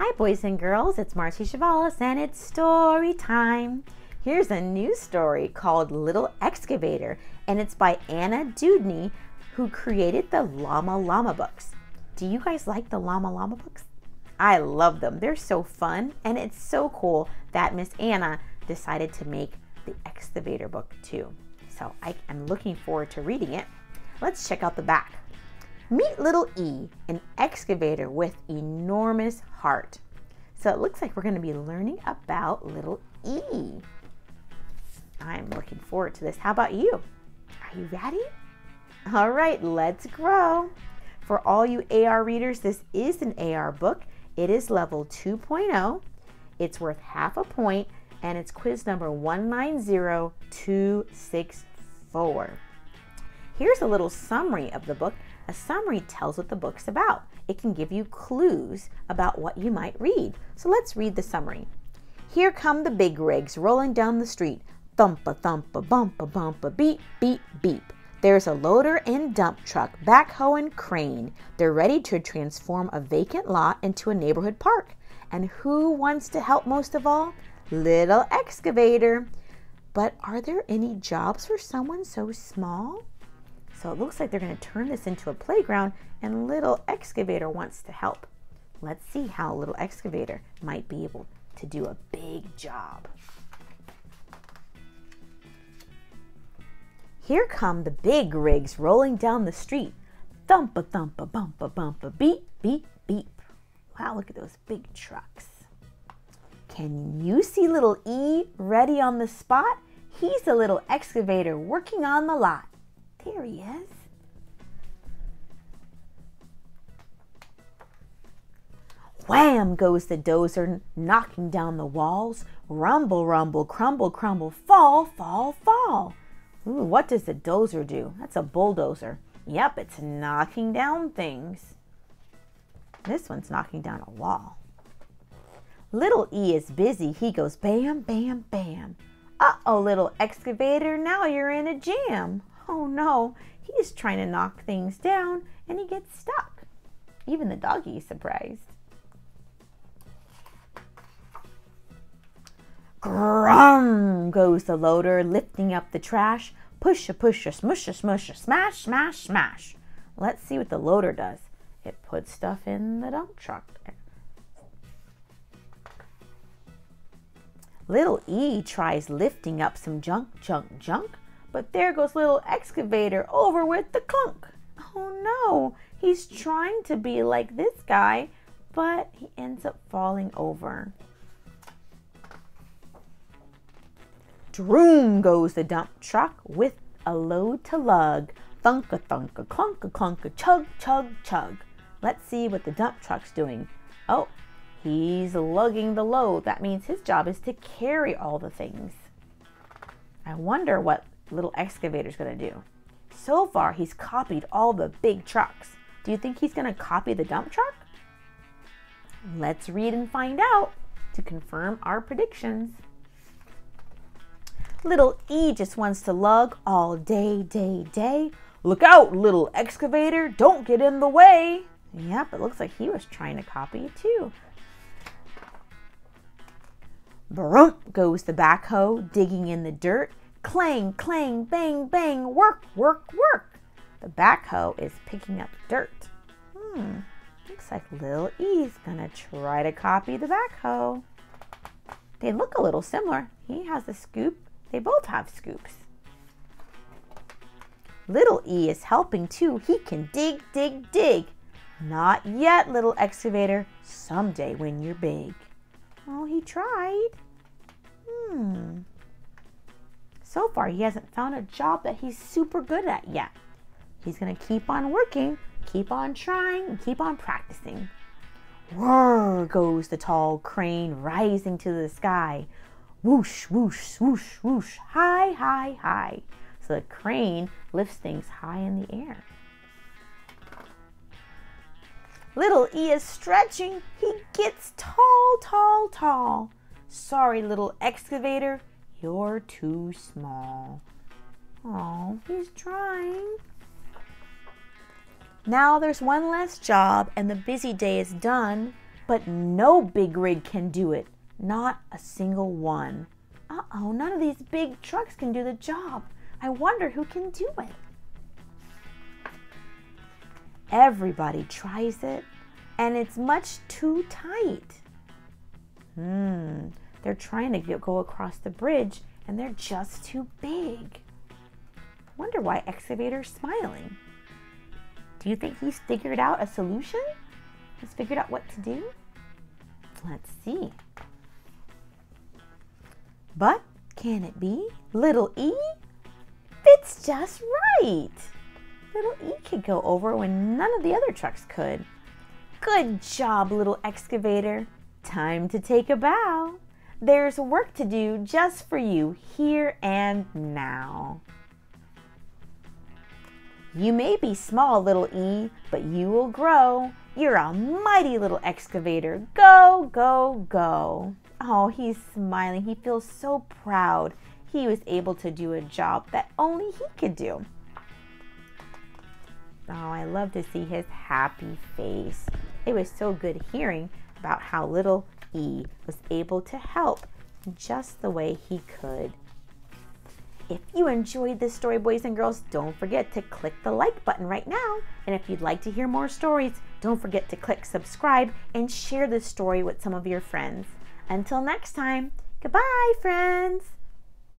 Hi boys and girls, it's Marci Chavalas and it's story time. Here's a new story called Little Excavator and it's by Anne Dewdney, who created the Llama Llama books. Do you guys like the Llama Llama books? I love them. They're so fun and it's so cool that Miss Anna decided to make the Excavator book too. So I am looking forward to reading it. Let's check out the back. Meet little E, an excavator with enormous heart. So it looks like we're going to be learning about little E. I'm looking forward to this. How about you? Are you ready? All right, let's grow. For all you AR readers, this is an AR book. It is level 2.0. It's worth half a point, and it's quiz number 190264. Here's a little summary of the book. A summary tells what the book's about. It can give you clues about what you might read. So let's read the summary. Here come the big rigs rolling down the street. Thumpa, thumpa, bumpa, bumpa, beep, beep, beep. There's a loader and dump truck, backhoe and crane. They're ready to transform a vacant lot into a neighborhood park. And who wants to help most of all? Little Excavator. But are there any jobs for someone so small? So it looks like they're going to turn this into a playground, and Little Excavator wants to help. Let's see how Little Excavator might be able to do a big job. Here come the big rigs rolling down the street. Thumpa, thumpa, bumpa, bumpa, beep, beep, beep. Wow, look at those big trucks. Can you see little E ready on the spot? He's the Little Excavator working on the lot. There he is. Wham goes the dozer, knocking down the walls. Rumble, rumble, crumble, crumble, fall, fall, fall. Ooh, what does the dozer do? That's a bulldozer. Yep, it's knocking down things. This one's knocking down a wall. Little E is busy. He goes bam, bam, bam. Uh-oh, Little Excavator, now you're in a jam. Oh no, he's trying to knock things down and he gets stuck. Even the doggy is surprised. Grum goes the loader, lifting up the trash. Push a push a smush a smush a smash smash smash. Let's see what the loader does. It puts stuff in the dump truck. Little E tries lifting up some junk junk junk. But there goes Little Excavator over with the clunk. Oh no, he's trying to be like this guy, but he ends up falling over. Droom goes the dump truck with a load to lug. Thunka, thunka, clunka, clunka, chug, chug, chug. Let's see what the dump truck's doing. Oh, he's lugging the load. That means his job is to carry all the things. I wonder what Little Excavator's gonna do. So far, he's copied all the big trucks. Do you think he's gonna copy the dump truck? Let's read and find out to confirm our predictions. Little E just wants to lug all day, day, day. Look out, Little Excavator, don't get in the way. Yep, it looks like he was trying to copy too. Brump goes the backhoe, digging in the dirt. Clang, clang, bang, bang, work, work, work. The backhoe is picking up dirt. Looks like Lil E's gonna try to copy the backhoe. They look a little similar. He has a scoop. They both have scoops. Little E is helping too. He can dig, dig, dig. Not yet, Little Excavator. Someday when you're big. Oh, he tried. So far, he hasn't found a job that he's super good at yet. He's going to keep on working, keep on trying, and keep on practicing. Whirr goes the tall crane, rising to the sky. Whoosh, whoosh, swoosh, whoosh, high, high, high. So the crane lifts things high in the air. Little E is stretching. He gets tall, tall, tall. Sorry, Little Excavator. You're too small. Oh, he's trying. Now there's one last job and the busy day is done. But no big rig can do it. Not a single one. Uh-oh, none of these big trucks can do the job. I wonder who can do it. Everybody tries it, and it's much too tight. They're trying to go across the bridge, and they're just too big. Wonder why Excavator's smiling. Do you think he's figured out a solution? He's figured out what to do? Let's see. But can it be? Little E fits just right. Little E could go over when none of the other trucks could. Good job, Little Excavator. Time to take a bow. There's work to do just for you here and now. You may be small, Little E, but you will grow. You're a mighty Little Excavator. Go, go, go. Oh, he's smiling. He feels so proud. He was able to do a job that only he could do. Oh, I love to see his happy face. It was so good hearing about how Little E was able to help just the way he could. If you enjoyed this story, boys and girls, don't forget to click the like button right now. And if you'd like to hear more stories, don't forget to click subscribe and share this story with some of your friends. Until next time, goodbye, friends.